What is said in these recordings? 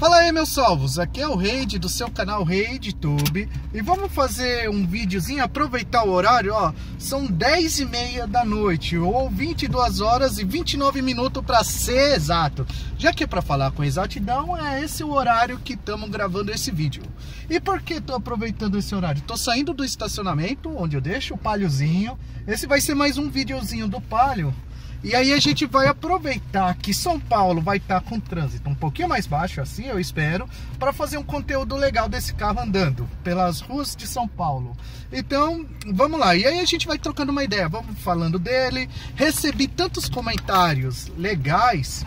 Fala aí, meus salvos, aqui é o ReiD do seu canal ReiD Tube e vamos fazer um videozinho, aproveitar o horário, ó, são 10h30 da noite ou 22 horas e 29 minutos para ser exato, já que é para falar com exatidão, é esse o horário que estamos gravando esse vídeo. E por que tô aproveitando esse horário? Tô saindo do estacionamento, onde eu deixo o Paliozinho. Esse vai ser mais um videozinho do Palio. E aí a gente vai aproveitar que São Paulo vai estar com trânsito um pouquinho mais baixo, assim eu espero, para fazer um conteúdo legal desse carro andando pelas ruas de São Paulo. Então, vamos lá. E aí a gente vai trocando uma ideia, vamos falando dele. Recebi tantos comentários legais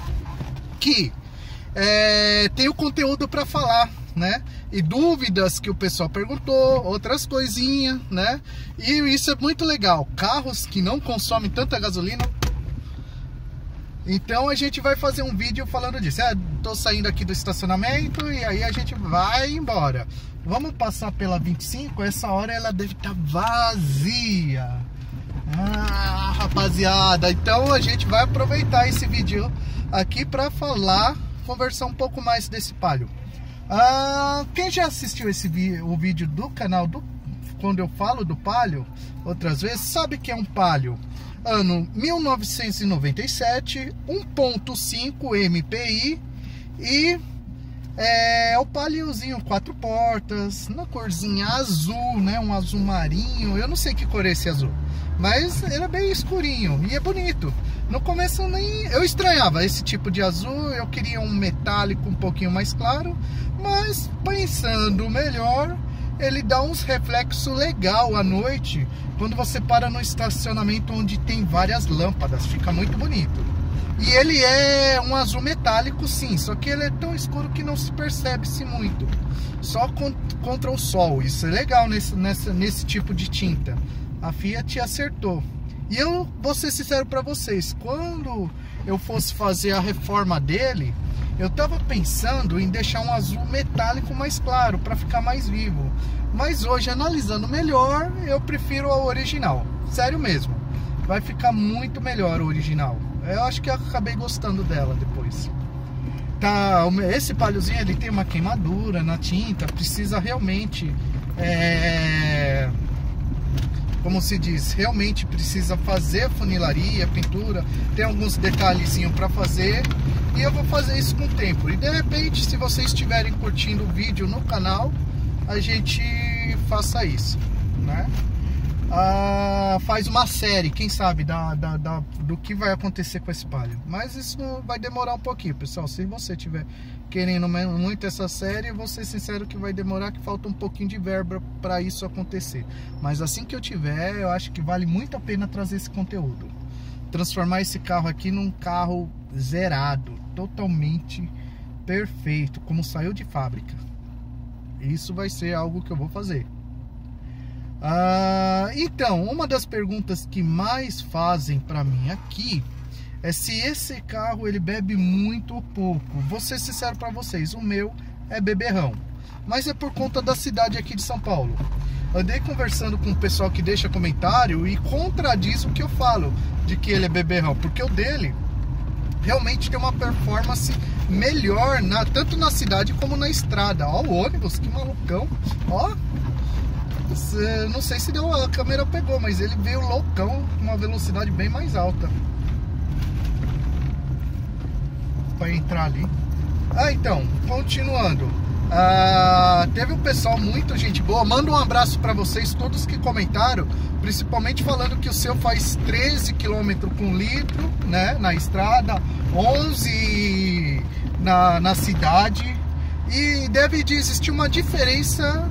que tenho conteúdo para falar, né? E dúvidas que o pessoal perguntou, outras coisinhas, né? E isso é muito legal. Carros que não consomem tanta gasolina. Então a gente vai fazer um vídeo falando disso. Tô saindo aqui do estacionamento e aí a gente vai embora. Vamos passar pela 25, essa hora ela deve estar vazia. Ah, rapaziada, então a gente vai aproveitar esse vídeo aqui para falar, conversar um pouco mais desse Palio. Quem já assistiu o vídeo do canal, quando eu falo do Palio, outras vezes, sabe que é um Palio. Ano 1997, 1.5 MPi e o Paliozinho 4 portas, na corzinha azul, né? Um azul marinho, eu não sei que cor é esse azul, mas ele é bem escurinho e é bonito. No começo nem eu estranhava esse tipo de azul, eu queria um metálico um pouquinho mais claro, mas pensando melhor, ele dá uns reflexos legal à noite quando você para no estacionamento onde tem várias lâmpadas, fica muito bonito. E ele é um azul metálico, sim, só que ele é tão escuro que não se percebe-se muito, só contra o sol. Isso é legal nesse tipo de tinta. A Fiat acertou. E eu vou ser sincero para vocês, quando eu fosse fazer a reforma dele, eu tava pensando em deixar um azul metálico mais claro, para ficar mais vivo. Mas hoje, analisando melhor, eu prefiro o original. Sério mesmo. Vai ficar muito melhor o original. Eu acho que eu acabei gostando dela depois. Tá, esse Paliozinho, ele tem uma queimadura na tinta. Precisa realmente... como se diz, realmente precisa fazer funilaria, pintura, tem alguns detalhezinhos para fazer e eu vou fazer isso com o tempo. E de repente, se vocês estiverem curtindo o vídeo no canal, a gente faça isso, né? Faz uma série, quem sabe, do que vai acontecer com esse Palio. Mas isso vai demorar um pouquinho, pessoal. Se você tiver querendo muito essa série, vou ser sincero que vai demorar, que falta um pouquinho de verba para isso acontecer. Mas assim que eu tiver, eu acho que vale muito a pena trazer esse conteúdo. Transformar esse carro aqui num carro zerado, totalmente perfeito, como saiu de fábrica. Isso vai ser algo que eu vou fazer. Então, uma das perguntas que mais fazem para mim aqui é se esse carro ele bebe muito ou pouco. Vou ser sincero para vocês, o meu é beberrão, mas é por conta da cidade aqui de São Paulo. Andei conversando com o pessoal que deixa comentário e contradiz o que eu falo de que ele é beberrão, porque o dele realmente tem uma performance melhor, tanto na cidade como na estrada. Ó o ônibus, que malucão, ó. Não sei se deu, a câmera pegou, mas ele veio loucão, com uma velocidade bem mais alta para entrar ali. Então, continuando, teve um pessoal, muito gente boa. Manda um abraço para vocês, todos que comentaram, principalmente falando que o seu faz 13 km com litro, né, na estrada, 11 na cidade. E deve existir uma diferença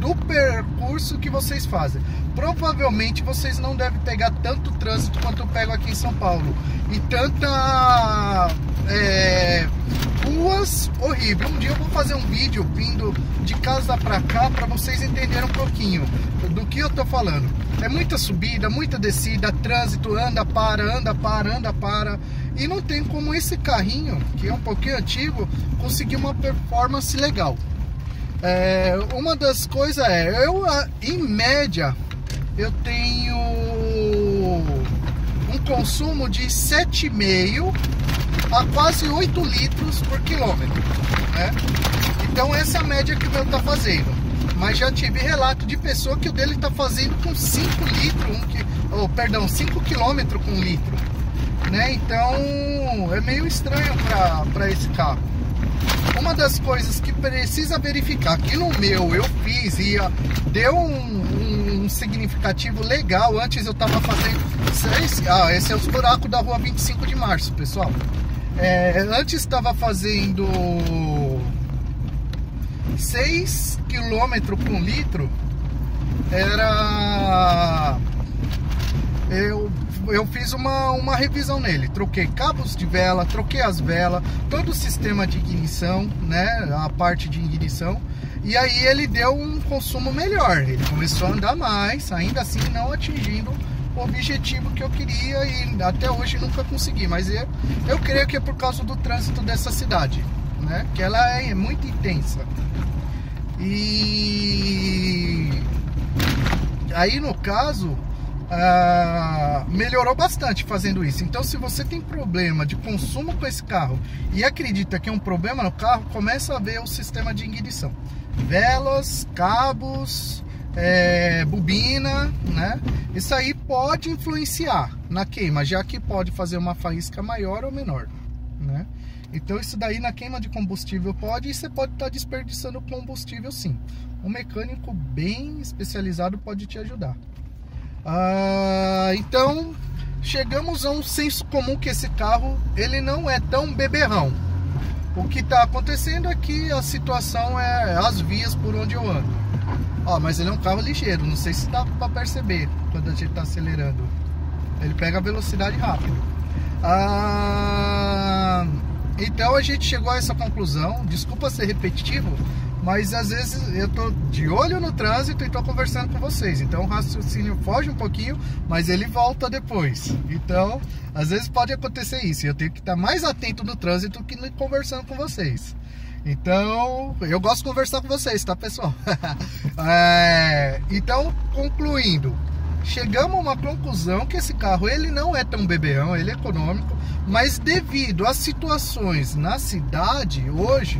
do percurso que vocês fazem. Provavelmente vocês não devem pegar tanto trânsito quanto eu pego aqui em São Paulo e tanta ruas horríveis. Um dia eu vou fazer um vídeo vindo de casa pra cá para vocês entenderem um pouquinho do que eu tô falando. É muita subida, muita descida, trânsito, anda, para, anda, para, anda, para. E não tem como esse carrinho, que é um pouquinho antigo, conseguir uma performance legal. Uma das coisas eu, em média, eu tenho um consumo de 7,5 a quase 8 litros por quilômetro, né? Então essa é a média que o meu tá fazendo. Mas já tive relato de pessoa que o dele tá fazendo com 5 km com 1 litro, né? Então é meio estranho para esse carro. Uma das coisas que precisa verificar, que no meu eu fiz e deu um significativo legal. Antes eu tava fazendo... esse é os buracos da rua 25 de março, pessoal. Antes estava fazendo 6 km por litro. Eu fiz uma revisão nele, troquei cabos de vela, troquei as velas, todo o sistema de ignição, né, a parte de ignição, e aí ele deu um consumo melhor, ele começou a andar mais, ainda assim não atingindo o objetivo que eu queria e até hoje nunca consegui, mas eu creio que é por causa do trânsito dessa cidade, né, que ela é muito intensa. E aí no caso... melhorou bastante fazendo isso. Então se você tem problema de consumo com esse carro e acredita que é um problema no carro, começa a ver o sistema de ignição, velas, cabos, bobina, né? Isso aí pode influenciar na queima, já que pode fazer uma faísca maior ou menor, né? Então isso daí na queima de combustível pode, e você pode estar desperdiçando combustível sim. Um mecânico bem especializado pode te ajudar. Então chegamos a um senso comum que esse carro ele não é tão beberrão. O que está acontecendo é que a situação é as vias por onde eu ando. Mas ele é um carro ligeiro, não sei se dá para perceber quando a gente está acelerando. Ele pega a velocidade rápido. Então a gente chegou a essa conclusão. Desculpa ser repetitivo, mas às vezes eu tô de olho no trânsito e tô conversando com vocês. Então o raciocínio foge um pouquinho, mas ele volta depois. Então, às vezes pode acontecer isso. Eu tenho que estar mais atento no trânsito que conversando com vocês. Então, eu gosto de conversar com vocês, tá, pessoal? Então, concluindo, chegamos a uma conclusão que esse carro ele não é tão beberrão, ele é econômico. Mas devido às situações na cidade hoje,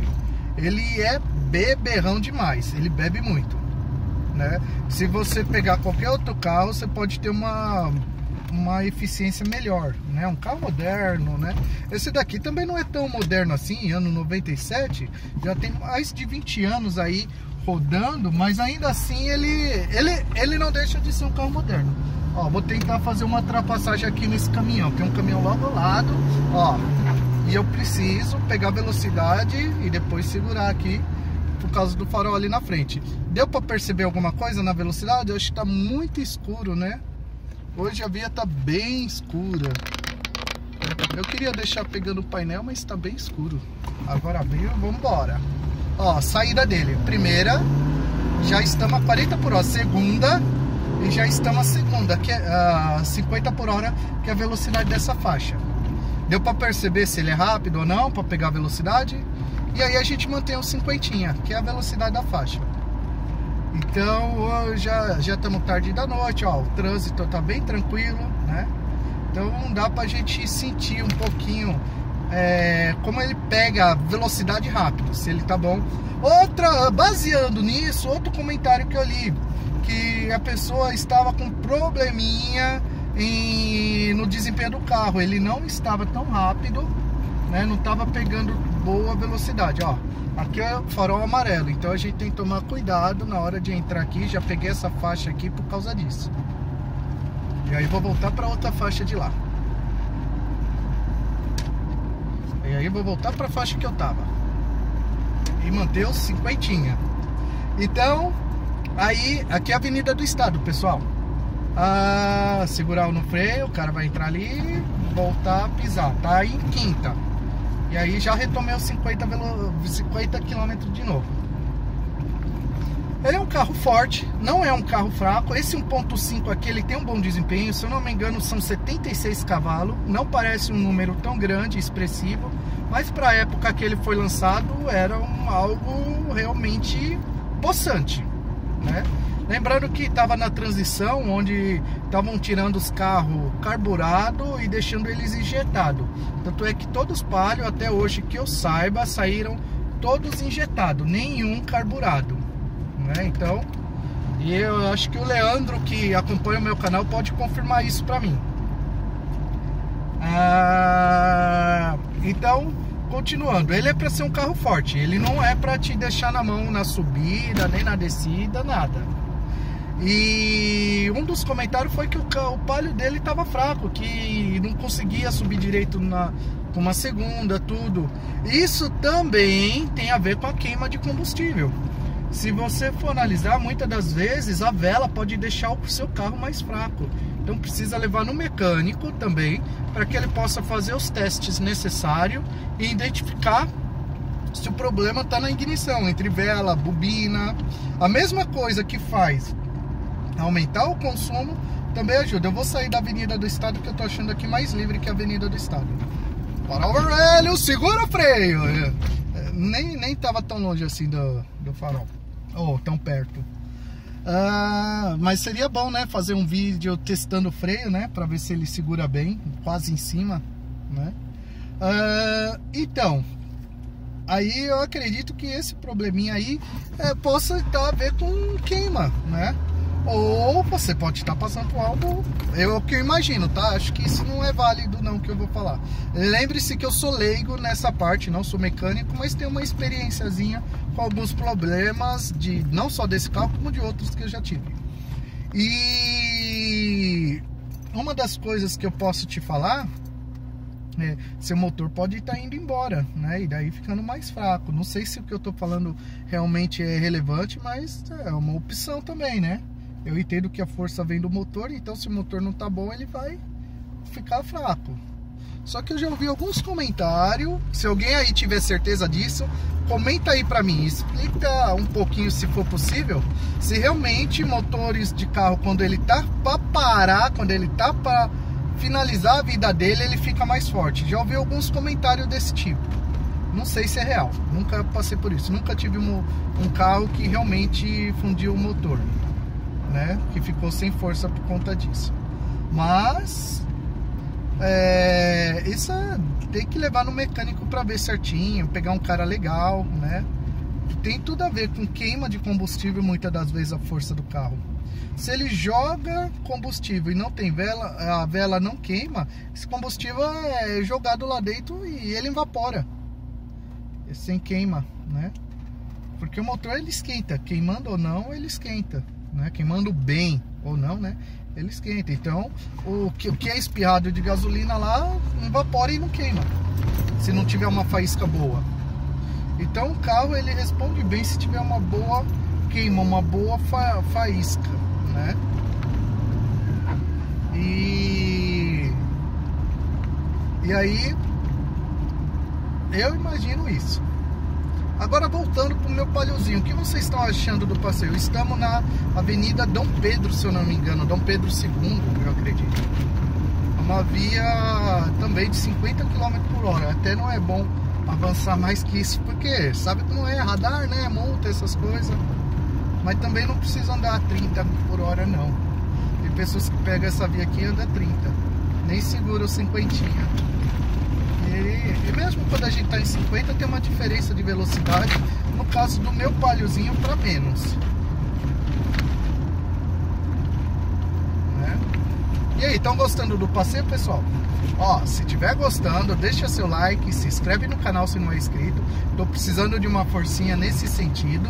ele é beberrão demais, ele bebe muito, né? Se você pegar qualquer outro carro, você pode ter uma eficiência melhor, né? Um carro moderno, né? Esse daqui também não é tão moderno assim, ano 97, já tem mais de 20 anos aí rodando, mas ainda assim ele não deixa de ser um carro moderno. Vou tentar fazer uma ultrapassagem aqui nesse caminhão, tem um caminhão logo ao lado, e eu preciso pegar velocidade e depois segurar aqui por causa do farol ali na frente. Deu para perceber alguma coisa na velocidade? Hoje está muito escuro, né? Hoje a via está bem escura. Eu queria deixar pegando o painel, mas está bem escuro. Agora abriu, vamos embora. Saída dele. Primeira, já estamos a 40 por hora. Segunda, e já estamos a segunda, que é a 50 por hora, que é a velocidade dessa faixa. Deu para perceber se ele é rápido ou não, para pegar a velocidade. E aí a gente mantém o 50, que é a velocidade da faixa. Então já estamos tarde da noite, o trânsito tá bem tranquilo, né? Então dá para a gente sentir um pouquinho como ele pega a velocidade rápido, se ele tá bom. Baseando nisso, outro comentário que eu li, que a pessoa estava com probleminha no desempenho do carro, ele não estava tão rápido, né? Não estava pegando boa velocidade. Aqui é o farol amarelo, então a gente tem que tomar cuidado na hora de entrar aqui. Já peguei essa faixa aqui por causa disso, e aí vou voltar para outra faixa de lá, e aí vou voltar para a faixa que eu tava e manter os 50. Então aí aqui é a Avenida do Estado, pessoal. Segurar no freio, o cara vai entrar ali, voltar a pisar, tá aí em quinta. E aí já retomei os 50 km de novo. Ele é um carro forte, não é um carro fraco. Esse 1.5 aqui, ele tem um bom desempenho. Se eu não me engano, são 76 cavalos. Não parece um número tão grande, expressivo, mas para a época que ele foi lançado, era algo realmente possante, né? Lembrando que estava na transição, onde estavam tirando os carros carburado e deixando eles injetados. Tanto é que todos os Palio, até hoje que eu saiba, saíram todos injetados, nenhum carburado, né? Então, e eu acho que o Leandro, que acompanha o meu canal, pode confirmar isso para mim. Então, continuando, ele é para ser um carro forte, ele não é para te deixar na mão na subida, nem na descida, nada. E um dos comentários foi que o Palio dele estava fraco, que não conseguia subir direito na uma segunda, tudo. Isso também tem a ver com a queima de combustível. Se você for analisar, muitas das vezes a vela pode deixar o seu carro mais fraco. Então precisa levar no mecânico também, para que ele possa fazer os testes necessários e identificar se o problema está na ignição, entre vela, bobina. A mesma coisa que faz aumentar o consumo também ajuda. Eu vou sair da Avenida do Estado, que eu tô achando aqui mais livre que a Avenida do Estado. Para o vermelho, segura o freio. Nem tava tão longe assim do farol, ou tão perto. Mas seria bom, né, fazer um vídeo testando o freio, né, para ver se ele segura bem, quase em cima, né? Então, aí eu acredito que esse probleminha aí possa estar a ver com queima, né? Ou você pode estar passando por algo, eu que eu imagino, tá? Acho que isso não é válido não, que eu vou falar. Lembre-se que eu sou leigo nessa parte, não sou mecânico, mas tenho uma experiênciazinha com alguns problemas, de não só desse carro, como de outros que eu já tive. E uma das coisas que eu posso te falar é, seu motor pode estar indo embora, né? E daí ficando mais fraco. Não sei se o que eu estou falando realmente é relevante, mas é uma opção também, né? Eu entendo que a força vem do motor, então se o motor não tá bom, ele vai ficar fraco. Só que eu já ouvi alguns comentários, se alguém aí tiver certeza disso, comenta aí pra mim, explica um pouquinho, se for possível, se realmente motores de carro, quando ele tá pra parar, quando ele tá pra finalizar a vida dele, ele fica mais forte. Já ouvi alguns comentários desse tipo. Não sei se é real, nunca passei por isso, nunca tive um carro que realmente fundiu o motor, né, que ficou sem força por conta disso. Mas isso tem que levar no mecânico para ver certinho, pegar um cara legal, né? Tem tudo a ver com queima de combustível, muitas das vezes a força do carro. Se ele joga combustível e não tem vela, a vela não queima, esse combustível é jogado lá dentro e ele evapora, sem queima, né? Porque o motor ele esquenta, queimando ou não, ele esquenta, né? Queimando bem ou não, né? Ele esquenta. Então o que é espirrado de gasolina lá evapora e não queima, se não tiver uma faísca boa. Então o carro ele responde bem se tiver uma boa queima, uma boa faísca, né? E aí eu imagino isso. Agora voltando para o meu Paliozinho, o que vocês estão achando do passeio? Estamos na Avenida Dom Pedro, se eu não me engano, Dom Pedro II, eu acredito. É uma via também de 50 km por hora, até não é bom avançar mais que isso, porque sabe que não é radar, né, multa, essas coisas. Mas também não precisa andar a 30 por hora não. Tem pessoas que pegam essa via aqui e andam a 30, nem segura os 50. E mesmo quando a gente está em 50, tem uma diferença de velocidade, no caso do meu Paliozinho, para menos, né? E aí, estão gostando do passeio, pessoal? Ó, se tiver gostando, deixa seu like, se inscreve no canal se não é inscrito. Tô precisando de uma forcinha nesse sentido.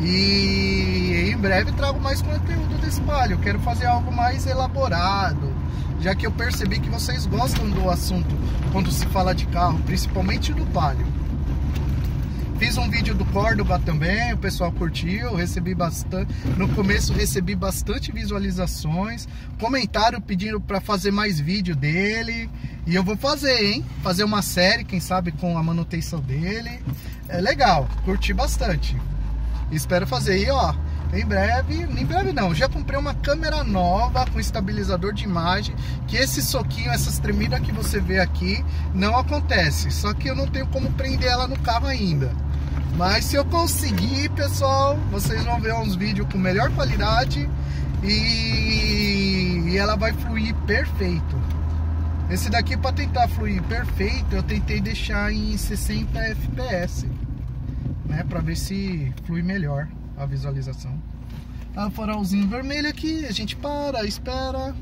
E em breve trago mais conteúdo desse Palio. Quero fazer algo mais elaborado, já que eu percebi que vocês gostam do assunto quando se fala de carro, principalmente do Palio. Fiz um vídeo do Córdoba também, o pessoal curtiu, recebi bastante. No começo recebi bastante visualizações, comentário pedindo para fazer mais vídeo dele. E eu vou fazer, hein? Fazer uma série, quem sabe, com a manutenção dele. É legal, curti bastante. Espero fazer aí, ó. Em breve não, já comprei uma câmera nova com estabilizador de imagem, que esse soquinho, essas tremidas que você vê aqui, não acontece. Só que eu não tenho como prender ela no carro ainda. Mas se eu conseguir, pessoal, vocês vão ver uns vídeos com melhor qualidade e ela vai fluir perfeito. Esse daqui, para tentar fluir perfeito, eu tentei deixar em 60 fps. né, para ver se flui melhor a visualização. A farolzinho vermelho aqui, a gente para, espera.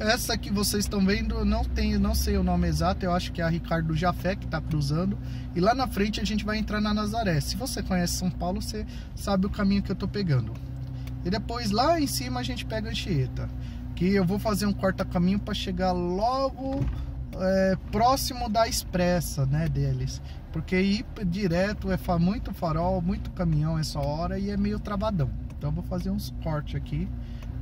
Essa que vocês estão vendo, não sei o nome exato, eu acho que é a Ricardo Jafé que está cruzando. E lá na frente a gente vai entrar na Nazaré. Se você conhece São Paulo, você sabe o caminho que eu estou pegando. E depois lá em cima a gente pega a Anchieta, que eu vou fazer um corta-caminho para chegar logo próximo da expressa, né, deles. Porque ir direto é muito farol, muito caminhão essa hora e é meio travadão. Então eu vou fazer uns cortes aqui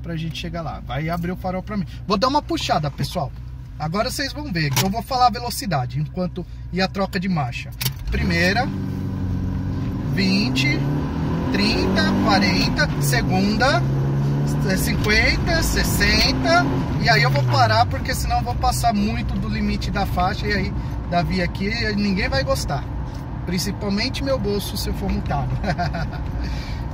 pra gente chegar lá. Vai abrir o farol pra mim. Vou dar uma puxada, pessoal. Agora vocês vão ver. Eu vou falar a velocidade enquanto e a troca de marcha. Primeira, 20, 30, 40. Segunda, 50, 60. E aí eu vou parar porque senão eu vou passar muito do limite da faixa. E aí da via aqui ninguém vai gostar. Principalmente meu bolso se eu for multado.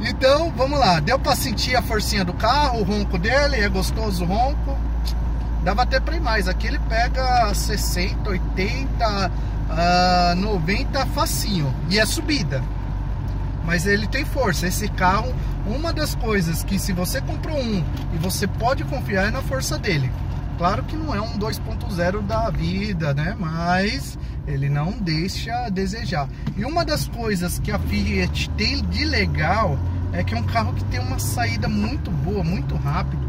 Então, vamos lá. Deu pra sentir a forcinha do carro, o ronco dele, é gostoso o ronco. Dava até pra ir mais. Aqui ele pega 60, 80, 90 facinho. E é subida. Mas ele tem força. Esse carro, uma das coisas que se você comprou um e você pode confiar é na força dele. Claro que não é um 2.0 da vida, né? Mas ele não deixa a desejar. E uma das coisas que a Fiat tem de legal é que é um carro que tem uma saída muito boa, muito rápido.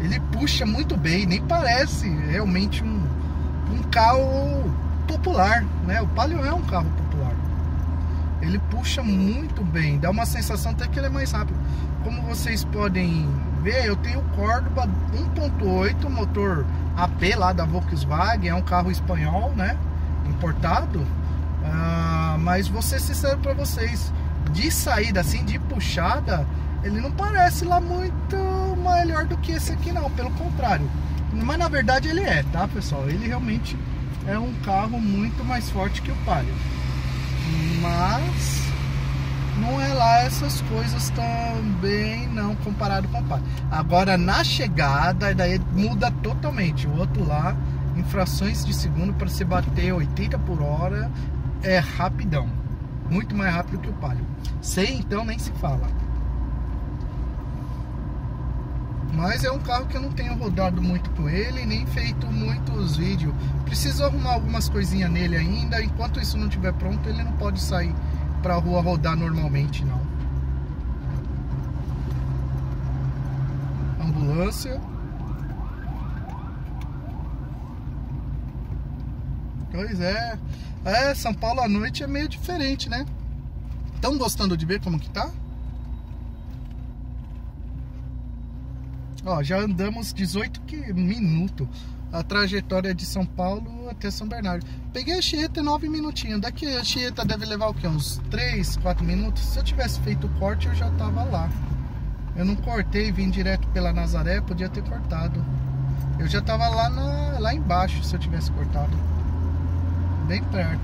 Ele puxa muito bem, nem parece realmente um carro popular, né? O Palio é um carro popular. Ele puxa muito bem, dá uma sensação até que ele é mais rápido. Como vocês podem ver, eu tenho o Córdoba 1.8, motor AP lá da Volkswagen, é um carro espanhol, né? Importado, mas vou ser sincero para vocês, de saída assim, de puxada, ele não parece lá muito melhor do que esse aqui não, pelo contrário, mas na verdade ele é, tá pessoal, ele realmente é um carro muito mais forte que o Palio, mas não é lá essas coisas também não, comparado com o Palio. Agora na chegada, daí muda totalmente, o outro lá em frações de segundo, para você bater 80 por hora, é rapidão. Muito mais rápido que o Palio. Sei, então, nem se fala. Mas é um carro que eu não tenho rodado muito com ele, nem feito muitos vídeos. Preciso arrumar algumas coisinhas nele ainda. Enquanto isso não estiver pronto, ele não pode sair para a rua rodar normalmente, não. Ambulância. Pois é. É, São Paulo à noite é meio diferente, né? Estão gostando de ver como que tá? Ó, já andamos 18 minutos. A trajetória de São Paulo até São Bernardo. Peguei a Anchieta em 9 minutinhos. Daqui a Anchieta deve levar o quê? Uns 3, 4 minutos? Se eu tivesse feito o corte, eu já tava lá. Eu não cortei, vim direto pela Nazaré. Podia ter cortado. Eu já tava lá, lá embaixo, se eu tivesse cortado. Bem perto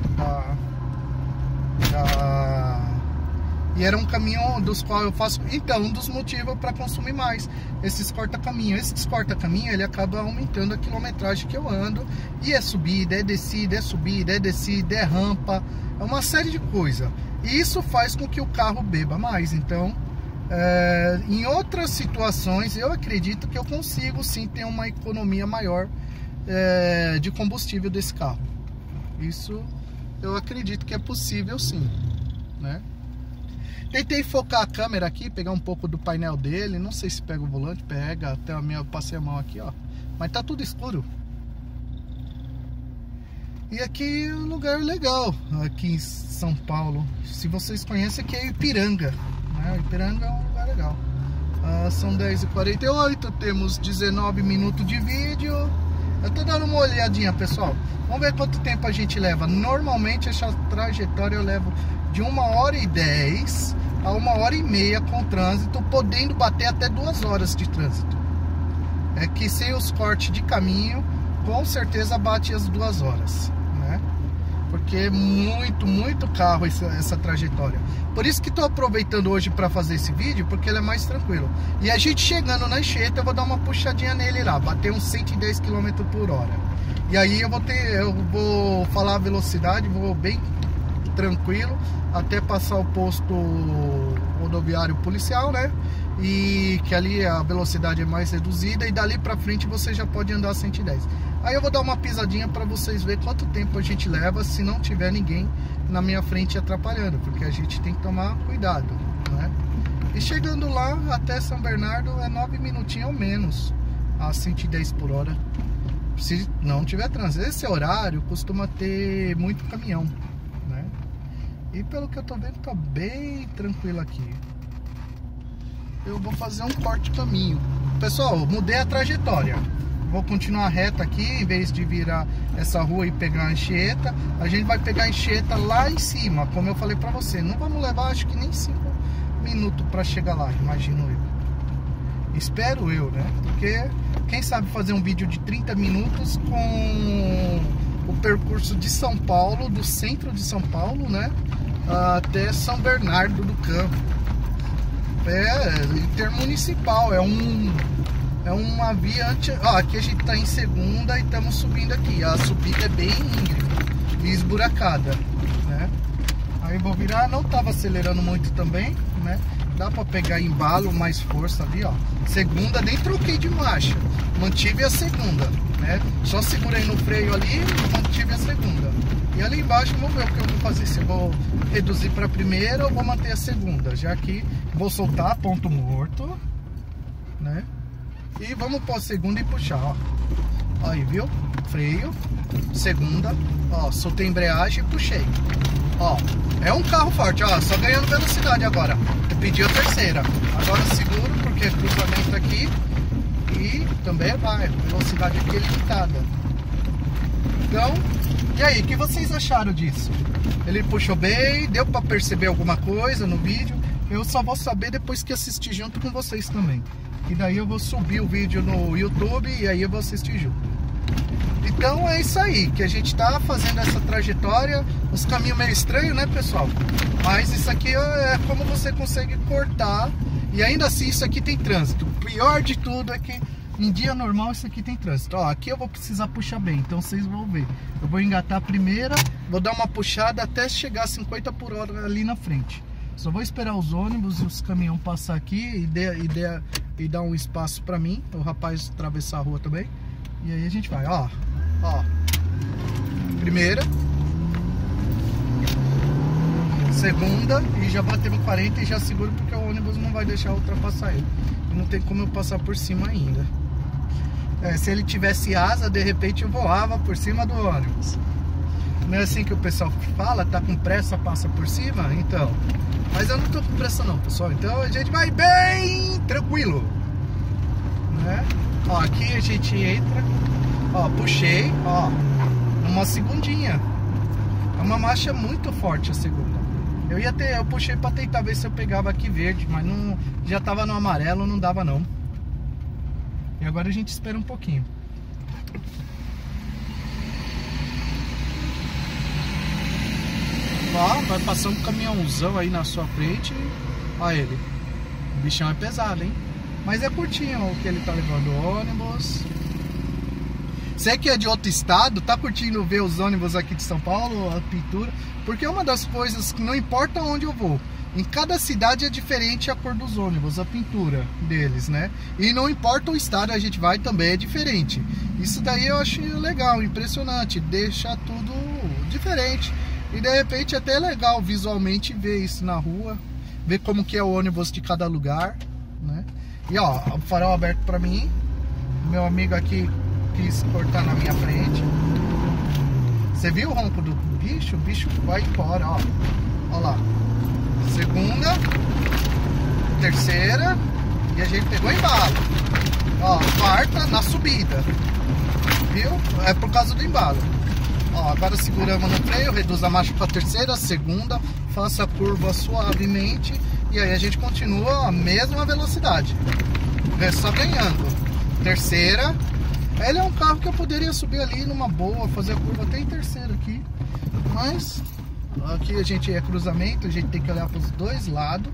E era um caminho dos quais eu faço. Então, um dos motivos para consumir mais esses corta-caminho. Esses corta-caminho, ele acaba aumentando a quilometragem que eu ando. E é subida, é descida, é subida, é descida, é rampa. É uma série de coisa. E isso faz com que o carro beba mais. Então, em outras situações, eu acredito que eu consigo sim ter uma economia maior de combustível desse carro. Isso eu acredito que é possível sim, né? Tentei focar a câmera aqui, pegar um pouco do painel dele. Não sei se pega o volante, pega. Até eu passei a mão aqui, ó. Mas tá tudo escuro. E aqui é um lugar legal, aqui em São Paulo. Se vocês conhecem, aqui é Ipiranga, né? Ipiranga é um lugar legal. São 10h48, temos 19 minutos de vídeo. Eu tô dando uma olhadinha, pessoal. Vamos ver quanto tempo a gente leva. Normalmente essa trajetória eu levo de 1h10 a 1h30 com trânsito, podendo bater até 2 horas de trânsito. É que sem os cortes de caminho, com certeza bate as 2 horas, né? Porque é muito carro essa trajetória. Por isso que tô aproveitando hoje para fazer esse vídeo, porque ele é mais tranquilo. E a gente chegando na Anchieta, eu vou dar uma puxadinha nele lá, bater uns 110 km por hora. E aí eu vou falar a velocidade, vou bem tranquilo, até passar o posto rodoviário policial, né? E que ali a velocidade é mais reduzida e dali pra frente você já pode andar 110. Aí eu vou dar uma pisadinha pra vocês verem quanto tempo a gente leva se não tiver ninguém na minha frente atrapalhando, porque a gente tem que tomar cuidado, né? E chegando lá até São Bernardo é 9 minutinhos ou menos a 110 por hora. Se não tiver trânsito, esse horário costuma ter muito caminhão, né? E pelo que eu tô vendo, tá bem tranquilo aqui. Eu vou fazer um corte caminho. Pessoal, mudei a trajetória. Vou continuar reto aqui, em vez de virar essa rua e pegar a Anchieta. A gente vai pegar a Anchieta lá em cima, como eu falei pra você. Não vamos levar, acho que nem 5 minutos pra chegar lá, imagino eu. Espero eu, né? Porque quem sabe fazer um vídeo de 30 minutos com o percurso de São Paulo, do centro de São Paulo, né? Até São Bernardo do Campo. É intermunicipal, é uma via anti... Ah, aqui a gente tá em segunda e estamos subindo aqui. A subida é bem íngreme e esburacada, né? Aí vou virar, não tava acelerando muito também, né? Dá pra pegar embalo, mais força ali, ó. Segunda, nem troquei de marcha. Mantive a segunda, né? Só segurei no freio ali, mantive a segunda. E ali embaixo, vamos ver o que eu vou fazer. Se eu vou reduzir pra primeira ou vou manter a segunda. Já que vou soltar ponto morto, né? E vamos pôr a segunda e puxar, ó. Aí, viu? Freio, segunda, ó, soltei a embreagem e puxei. Ó, é um carro forte, ó, só ganhando velocidade agora. Eu pedi a terceira. Agora seguro, porque é cruzamento aqui. E também vai, velocidade aqui é limitada. Então, e aí, o que vocês acharam disso? Ele puxou bem, deu pra perceber alguma coisa no vídeo? Eu só vou saber depois que assistir junto com vocês também. E daí eu vou subir o vídeo no YouTube e aí eu vou assistir junto. Então é isso aí, que a gente tá fazendo essa trajetória. Os caminhos meio estranhos, né, pessoal? Mas isso aqui é como você consegue cortar. E ainda assim isso aqui tem trânsito. O pior de tudo é que em dia normal isso aqui tem trânsito. Ó, aqui eu vou precisar puxar bem, então vocês vão ver. Eu vou engatar a primeira, vou dar uma puxada até chegar a 50 por hora ali na frente. Só vou esperar os ônibus e os caminhões passar aqui e dar um espaço pra mim, o rapaz atravessar a rua também. E aí a gente vai, ó. Ó. Primeira. Segunda. E já batemos 40 e já seguro porque o ônibus não vai deixar ultrapassar ele. Não tem como eu passar por cima ainda. É, se ele tivesse asa, de repente eu voava por cima do ônibus. Não é assim que o pessoal fala? Tá com pressa, passa por cima? Então. Mas eu não tô com pressa não, pessoal. Então a gente vai bem tranquilo, né? Ó, aqui a gente entra. Ó, puxei, ó. Uma segundinha. É uma marcha muito forte a segunda. Eu puxei pra tentar ver se eu pegava aqui verde, mas não, já tava no amarelo, não dava não. E agora a gente espera um pouquinho. Ó, vai passar um caminhãozão aí na sua frente. Olha ele. O bichão é pesado, hein? Mas é curtinho o que ele tá levando, ônibus. Você que é de outro estado, tá curtindo ver os ônibus aqui de São Paulo, a pintura? Porque é uma das coisas que não importa onde eu vou. Em cada cidade é diferente a cor dos ônibus, a pintura deles, né? E não importa o estado, a gente vai também, é diferente. Isso daí eu acho legal, impressionante, deixa tudo diferente. E de repente até é legal visualmente ver isso na rua, ver como que é o ônibus de cada lugar, né? E ó, o farol aberto pra mim. Meu amigo aqui quis cortar na minha frente. Você viu o ronco do bicho? O bicho vai embora, ó. Ó lá. Segunda. Terceira. E a gente pegou embalo. Ó, quarta na subida. Viu? É por causa do embalo. Ó, agora seguramos no freio, reduz a marcha pra terceira, segunda. Faça a curva suavemente. E aí a gente continua a mesma velocidade, é só ganhando. Terceira. Ele é um carro que eu poderia subir ali numa boa, fazer a curva até em terceiro aqui. Mas aqui a gente é cruzamento, a gente tem que olhar para os dois lados.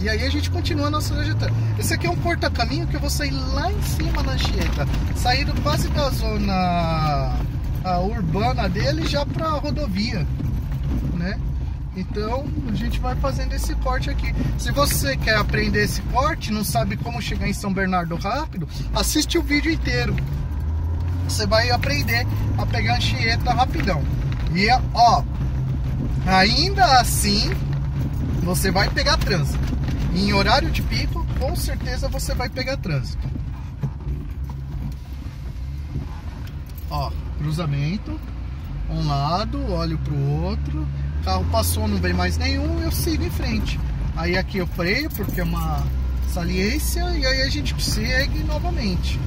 E aí a gente continua a nossa trajetória. Esse aqui é um corta-caminho que eu vou sair lá em cima na Anchieta, saindo quase da zona urbana dele já para a rodovia. né? Então a gente vai fazendo esse corte aqui. Se você quer aprender esse corte, não sabe como chegar em São Bernardo rápido, assiste o vídeo inteiro. Você vai aprender a pegar Anchieta rapidão. E ó, ainda assim você vai pegar trânsito. Em horário de pico, com certeza você vai pegar trânsito. Ó, cruzamento. Um lado, olho pro outro. Carro passou, não vem mais nenhum, eu sigo em frente. Aí aqui eu freio, porque é uma saliência, e aí a gente segue novamente.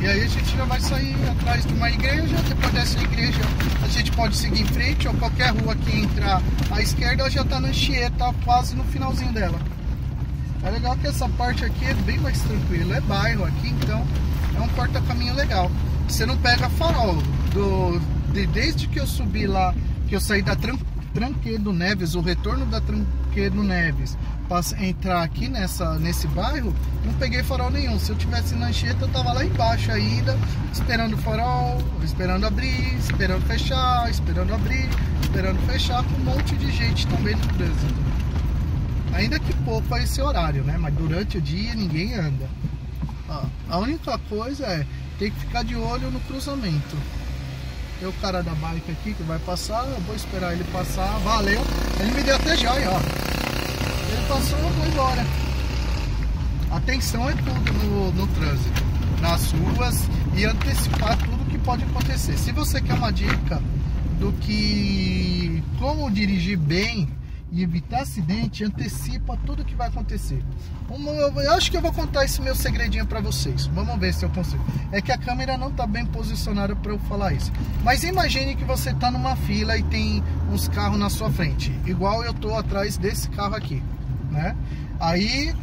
E aí a gente já vai sair atrás de uma igreja, depois dessa igreja a gente pode seguir em frente, ou qualquer rua que entrar à esquerda já tá na Anchieta, quase no finalzinho dela. É legal que essa parte aqui é bem mais tranquila, é bairro aqui, então é um corta-caminho legal. Você não pega farol, desde que eu subi lá, que eu saí da Tancredo Neves, o retorno da Tancredo Neves, para entrar aqui nesse bairro, não peguei farol nenhum. Se eu tivesse na Anchieta, eu tava lá embaixo ainda, esperando o farol, esperando abrir, esperando fechar, esperando abrir, esperando fechar, com um monte de gente também no trânsito. Ainda que pouco é esse horário, né? Mas durante o dia ninguém anda. Ó, a única coisa é ter que ficar de olho no cruzamento. Tem o cara da bike aqui que vai passar, eu vou esperar ele passar, valeu. Ele me deu até joia, ó. Ele passou, eu vou embora. Atenção é tudo no trânsito, nas ruas, e antecipar tudo que pode acontecer. Se você quer uma dica do que como dirigir bem e evitar acidente, antecipa tudo que vai acontecer. Eu acho que eu vou contar esse meu segredinho pra vocês. Vamos ver se eu consigo. É que a câmera não tá bem posicionada pra eu falar isso. Mas imagine que você tá numa fila e tem uns carros na sua frente, igual eu tô atrás desse carro aqui, né? Aí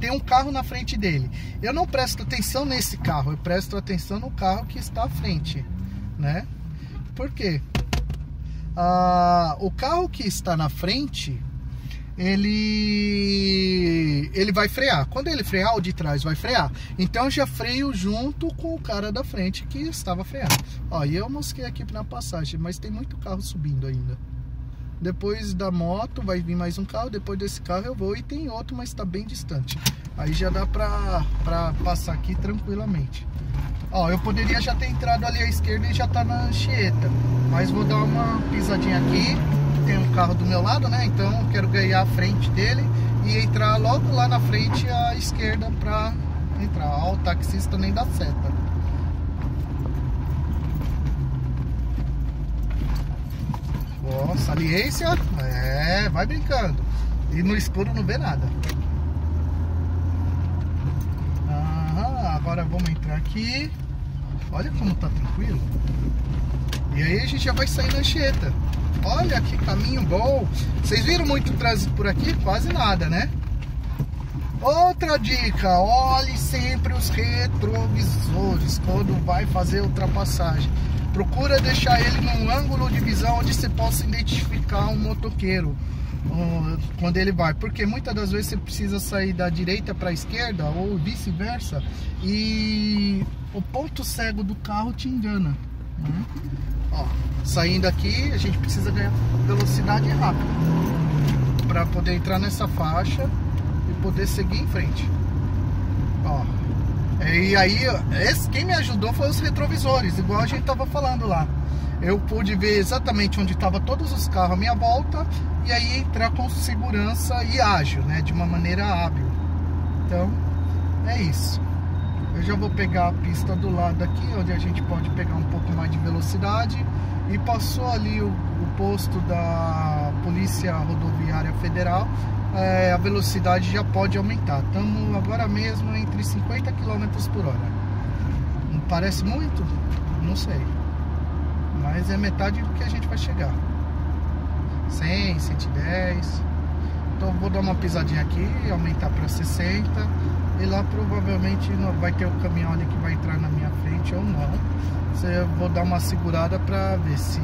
tem um carro na frente dele. Eu não presto atenção nesse carro, eu presto atenção no carro que está à frente, né? Por quê? O carro que está na frente, ele vai frear. Quando ele frear, o de trás vai frear. Então eu já freio junto com o cara da frente que estava freando. Ó, e eu mosquei aqui na passagem, mas tem muito carro subindo ainda. Depois da moto vai vir mais um carro, depois desse carro eu vou, e tem outro, mas está bem distante. Aí já dá pra passar aqui tranquilamente. Ó, eu poderia já ter entrado ali à esquerda e já tá na Anchieta, mas vou dar uma pisadinha aqui. Tem um carro do meu lado, né? Então eu quero ganhar a frente dele e entrar logo lá na frente à esquerda pra entrar. Ó, o taxista nem dá seta. Ó, saliência. É, vai brincando. E no escuro não vê nada. Agora vamos entrar aqui. Olha como tá tranquilo. E aí a gente já vai sair na Anchieta. Olha que caminho bom. Vocês viram muito trânsito por aqui? Quase nada, né? Outra dica: olhe sempre os retrovisores quando vai fazer ultrapassagem. Procura deixar ele num ângulo de visão onde você possa identificar um motoqueiro quando ele vai, porque muitas das vezes você precisa sair da direita para a esquerda ou vice-versa, e o ponto cego do carro te engana, né? Ó, saindo aqui a gente precisa ganhar velocidade rápida para poder entrar nessa faixa e poder seguir em frente. Ó, e aí quem me ajudou foi os retrovisores, igual a gente tava falando lá. Eu pude ver exatamente onde estavam todos os carros à minha volta e aí entrar com segurança e ágil, né? De uma maneira hábil. Então, é isso. Eu já vou pegar a pista do lado aqui, onde a gente pode pegar um pouco mais de velocidade. E passou ali o posto da Polícia Rodoviária Federal, a velocidade já pode aumentar. Estamos agora mesmo entre 50 km por hora. Não parece muito? Não sei. Mas é metade do que a gente vai chegar. 100, 110. Então vou dar uma pisadinha aqui, aumentar para 60. E lá provavelmente não vai ter o caminhão ali que vai entrar na minha frente ou não. Eu vou dar uma segurada para ver se...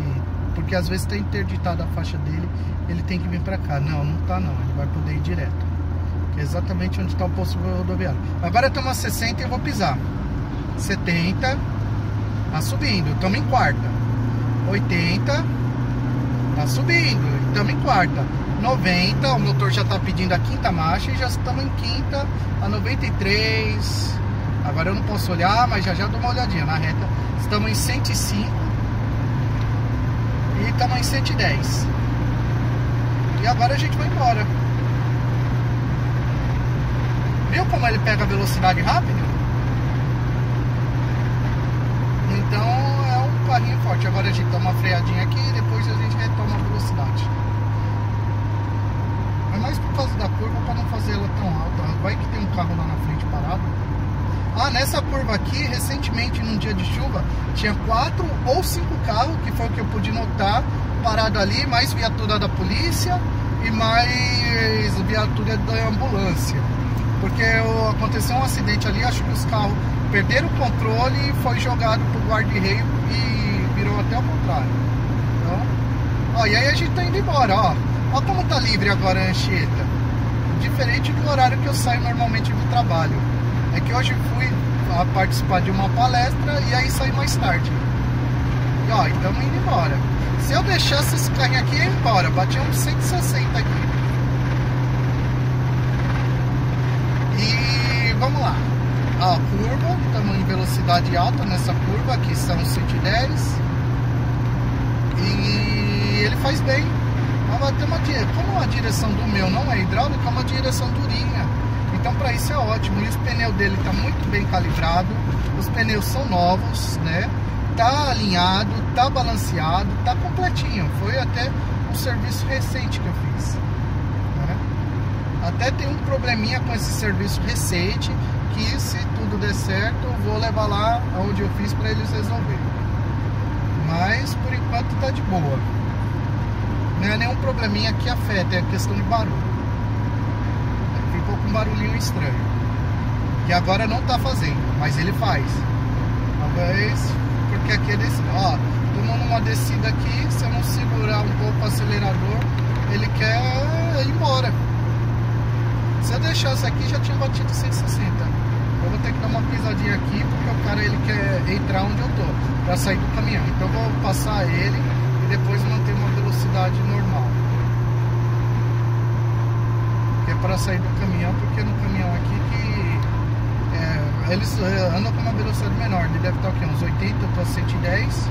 Porque às vezes está interditada a faixa dele, ele tem que vir para cá. Não, não tá não. Ele vai poder ir direto. Que é exatamente onde está o posto rodoviário. Agora eu tomo a 60 e eu vou pisar. 70. Tá subindo. Estamos em quarta. 80, tá subindo. Estamos em quarta, 90, o motor já tá pedindo a quinta marcha e já estamos em quinta, a 93. Agora eu não posso olhar, mas já já dou uma olhadinha na reta. Estamos em 105 e estamos em 110. E agora a gente vai embora. Viu como ele pega a velocidade rápida? Então é um carrinho forte. Agora a gente toma uma freadinha aqui e depois a gente retoma a velocidade. É mais por causa da curva, para não fazer ela tão alta. Vai que tem um carro lá na frente parado. Ah, nessa curva aqui, recentemente, num dia de chuva, tinha 4 ou 5 carros, que foi o que eu pude notar, parado ali, mais viatura da polícia e mais viatura da ambulância. Porque aconteceu um acidente ali, acho que os carros perderam o controle e foi jogado pro guarda-reio e virou até o contrário. Então, ó, e aí a gente tá indo embora, ó. Ó como tá livre agora a Anchieta. Diferente do horário que eu saio normalmente do trabalho. É que hoje fui a participar de uma palestra e aí saí mais tarde. E ó, estamos indo embora. Se eu deixasse esse carrinho aqui, ia embora. Batia uns 160 aqui. E vamos lá. A curva, estamos em velocidade alta nessa curva, aqui são 110. E ele faz bem. Mas vai ter uma direção. Como a direção do meu não é hidráulica, é uma direção durinha. Então para isso é ótimo. E os pneus dele tá muito bem calibrado. Os pneus são novos, né? Tá alinhado, tá balanceado, tá completinho. Foi até um serviço recente que eu fiz, né? Até tem um probleminha com esse serviço recente, que se tudo der certo, eu vou levar lá onde eu fiz para eles resolverem. Mas por enquanto tá de boa. Não é nenhum probleminha que afeta, é questão de barulho. Ficou com um barulhinho estranho, que agora não tá fazendo, mas ele faz. Talvez porque aqui é descida. Ó, tomando uma descida aqui, se eu não segurar um pouco o acelerador, ele quer ir embora. Se eu deixasse aqui, já tinha batido 160. Eu vou ter que dar uma pisadinha aqui, porque o cara, ele quer entrar onde eu tô, pra sair do caminhão. Então eu vou passar ele e depois manter uma velocidade normal, que é pra sair do caminhão, porque no caminhão aqui que é, eles andam com uma velocidade menor. Ele deve estar o quê? Uns 80 pra 110.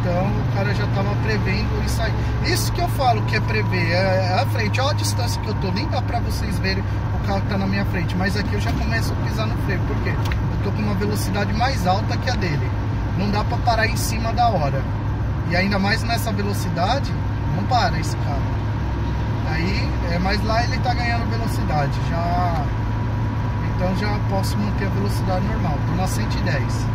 Então o cara já tava prevendo e sair. Isso que eu falo que é prever. É a frente, olha a distância que eu tô. Nem dá pra vocês verem o carro que tá na minha frente, mas aqui eu já começo a pisar no freio. Por quê? Eu tô com uma velocidade mais alta que a dele. Não dá pra parar em cima da hora. E ainda mais nessa velocidade, não para esse carro. Aí, mas lá ele tá ganhando velocidade já. Então já posso manter a velocidade normal. Tô na 110.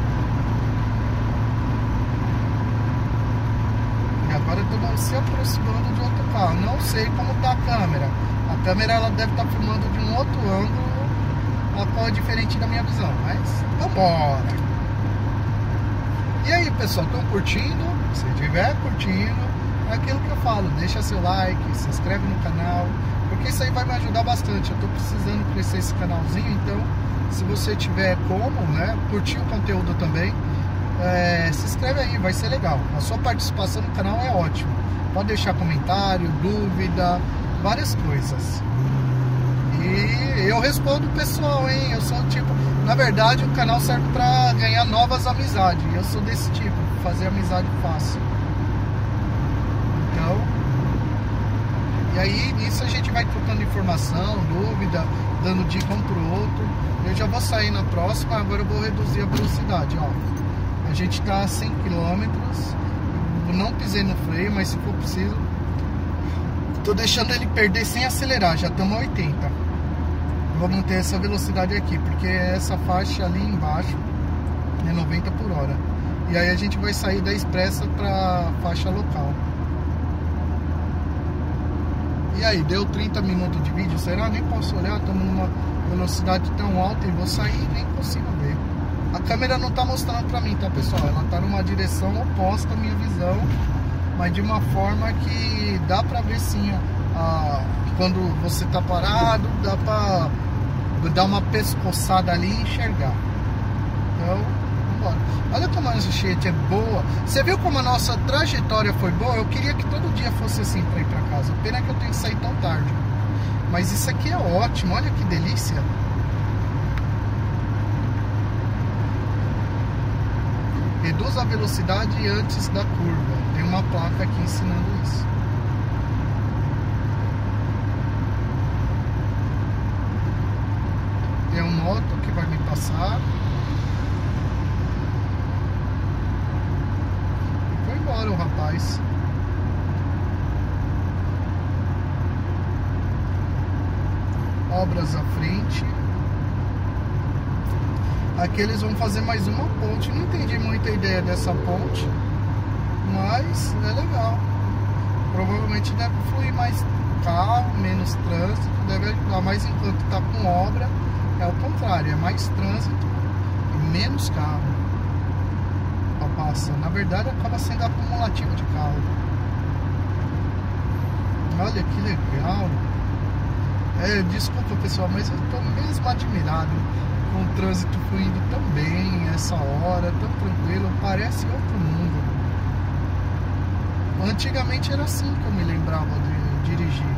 Agora estou se aproximando de outro carro. Não sei como está a câmera. A câmera, ela deve estar filmando de um outro ângulo, ela pode diferente da minha visão, mas vambora. E aí, pessoal, estão curtindo? Se estiver curtindo, é aquilo que eu falo, deixa seu like, se inscreve no canal, porque isso aí vai me ajudar bastante. Eu estou precisando crescer esse canalzinho, então se você tiver como, né, curtir o conteúdo também, se inscreve aí, vai ser legal. A sua participação no canal é ótima. Pode deixar comentário, dúvida, várias coisas. E eu respondo o pessoal, hein? Eu sou o tipo... Na verdade, o canal serve pra ganhar novas amizades. Eu sou desse tipo, fazer amizade fácil. Então... E aí, nisso a gente vai trocando informação, dúvida, dando dica um pro outro. Eu já vou sair na próxima, agora eu vou reduzir a velocidade, ó. A gente tá a 100 km. Não pisei no freio, mas se for preciso, tô deixando ele perder sem acelerar. Já estamos a 80. Vou manter essa velocidade aqui, porque essa faixa ali embaixo é 90 km/h. E aí a gente vai sair da expressa pra faixa local. E aí, deu 30 minutos de vídeo, será? Nem posso olhar, estamos numa velocidade tão alta e vou sair e nem consigo ver. A câmera não tá mostrando pra mim, tá, pessoal? Ela tá numa direção oposta à minha visão, mas de uma forma que dá pra ver sim. Quando você tá parado, dá pra dar uma pescoçada ali e enxergar. Então, embora. Olha como a Anchieta é boa. Você viu como a nossa trajetória foi boa? Eu queria que todo dia fosse assim para ir para casa. Pena que eu tenho que sair tão tarde. Mas isso aqui é ótimo. Olha que delícia. Reduza a velocidade antes da curva. Tem uma placa aqui ensinando isso. Tem uma moto que vai me passar. E foi embora o rapaz. Obras à frente. Aqui eles vão fazer mais uma ponte. Não entendi muita ideia dessa ponte, mas é legal. Provavelmente deve fluir mais carro, menos trânsito. Deve ajudar mais. Enquanto está com obra, é o contrário, é mais trânsito e menos carro. Passa. Na verdade acaba sendo acumulativo de carro. Olha que legal. É, desculpa pessoal, mas eu estou mesmo admirado com o trânsito fluindo tão bem, essa hora, tão tranquilo, parece outro mundo. Antigamente era assim que eu me lembrava de dirigir.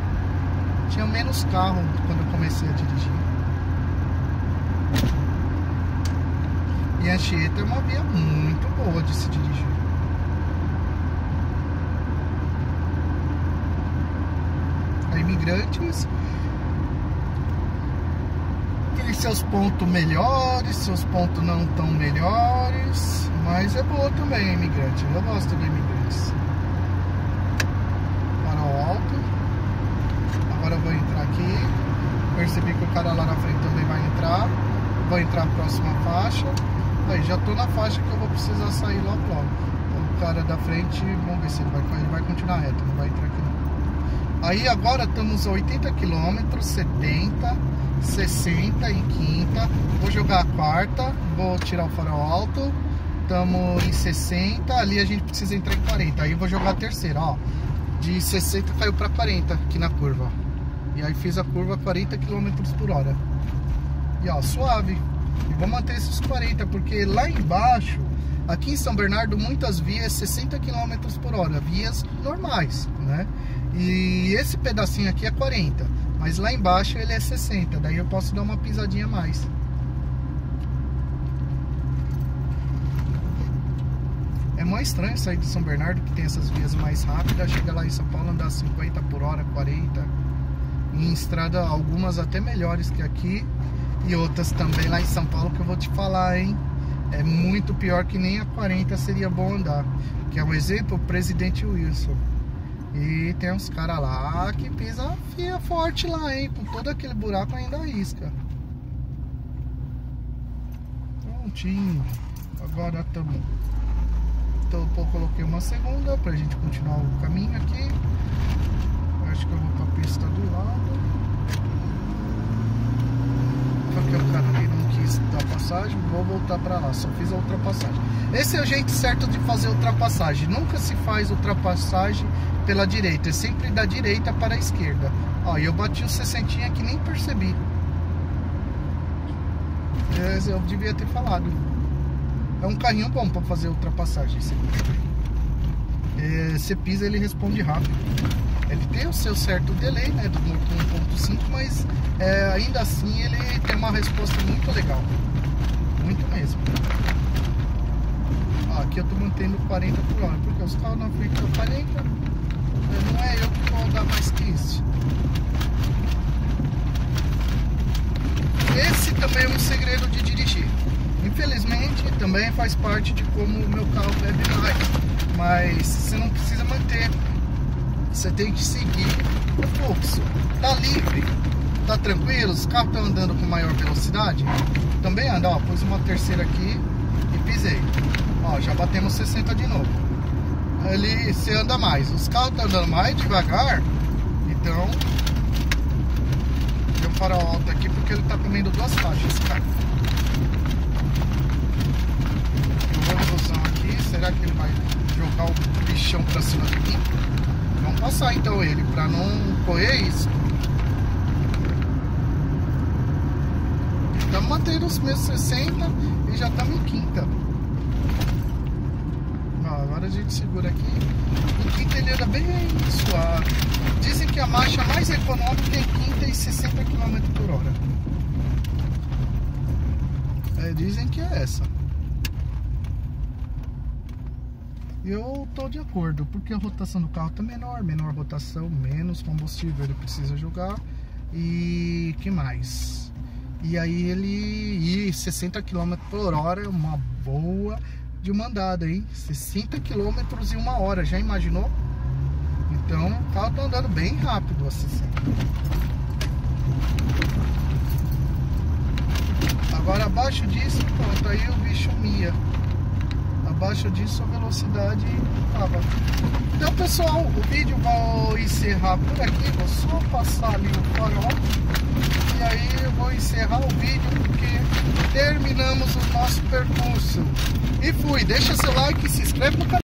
Tinha menos carro quando eu comecei a dirigir. E a Anchieta é uma via muito boa de se dirigir. A Imigrantes tem seus pontos melhores, seus pontos não tão melhores, mas é boa também, Imigrante. Eu gosto de Imigrantes. Farol alto. Agora eu vou entrar aqui. Percebi que o cara lá na frente também vai entrar. Vou entrar na próxima faixa. Aí já tô na faixa que eu vou precisar sair logo logo. Então, o cara da frente, vamos ver se ele vai continuar reto, não vai entrar aqui não. Aí agora estamos a 80 km, 70 60 em quinta, vou jogar a quarta, vou tirar o farol alto, estamos em 60, ali a gente precisa entrar em 40, aí eu vou jogar a terceira, ó, de 60 caiu para 40 aqui na curva, e aí fiz a curva a 40 km por hora, e ó, suave, e vou manter esses 40, porque lá embaixo, aqui em São Bernardo, muitas vias 60 km por hora, vias normais, né, e esse pedacinho aqui é 40, mas lá embaixo ele é 60, daí eu posso dar uma pisadinha a mais. É mó estranho sair de São Bernardo, que tem essas vias mais rápidas, chega lá em São Paulo andar 50 por hora, 40, em estrada algumas até melhores que aqui, e outras também lá em São Paulo que eu vou te falar, hein? É muito pior, que nem a 40 seria bom andar, que é um exemplo, o Presidente Wilson. E tem uns caras lá que pisa fia forte lá, hein? Com todo aquele buraco ainda arrisca. Prontinho. Agora estamos. Então eu coloquei uma segunda pra gente continuar o caminho aqui. Acho que eu vou pra pista do lado. Porque o cara ali não quis dar passagem. Vou voltar pra lá. Só fiz a ultrapassagem. Esse é o jeito certo de fazer ultrapassagem. Nunca se faz ultrapassagem pela direita, é sempre da direita para a esquerda. Ó, e eu bati o 60 que nem percebi. Eu devia ter falado. É um carrinho bom para fazer ultrapassagem. Você pisa, ele responde rápido. Ele tem o seu certo delay, né, do 1.5, mas ainda assim ele tem uma resposta muito legal. Muito mesmo. Ó, aqui eu tô mantendo 40 por hora, porque os carros na frente estão 40. Não é eu que vou andar mais que isso. Esse também é um segredo de dirigir. Infelizmente também faz parte de como o meu carro bebe mais. Mas você não precisa manter. Você tem que seguir o fluxo. Tá livre, tá tranquilo. Os carros estão andando com maior velocidade. Também anda, ó, pus uma terceira aqui e pisei. Ó, já batemos 60 de novo. Ele se anda mais, os carros estão andando mais devagar, então deu um farol alto aqui porque ele está comendo duas faixas, cara. Tem uma evolução aqui, será que ele vai jogar o bichão para cima de mim? Vamos passar então ele para não correr isso. Estamos mantendo os meus 60 e já estamos em quinta. Agora a gente segura aqui e quinta ele anda bem suave. Dizem que a marcha mais econômica é quinta e 60 km por hora. É, dizem que é essa. Eu tô de acordo, porque a rotação do carro tá menor, menor rotação, menos combustível ele precisa jogar. E que mais? E aí ele ir 60 km por hora é uma boa de uma andada, hein? 60 km em uma hora, já imaginou? Então o carro tá andando bem rápido a 60. Agora abaixo disso, pronto, aí o bicho mia. Abaixo disso a velocidade tava. Então pessoal, o vídeo vou encerrar por aqui. Vou só passar ali o farol e aí eu vou encerrar o vídeo, porque terminamos o nosso percurso. E fui, deixa seu like e se inscreve no canal.